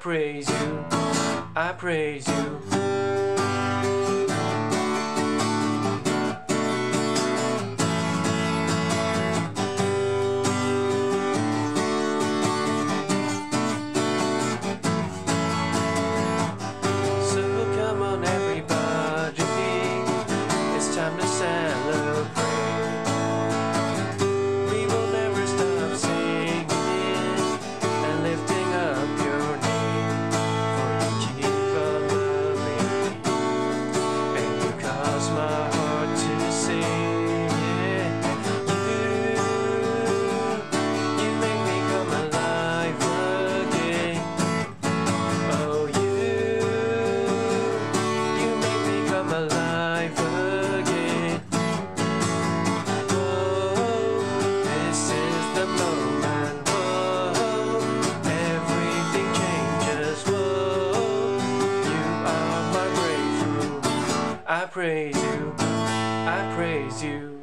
praise you, I praise you. So come on everybody, it's time to celebrate. I praise you, I praise you.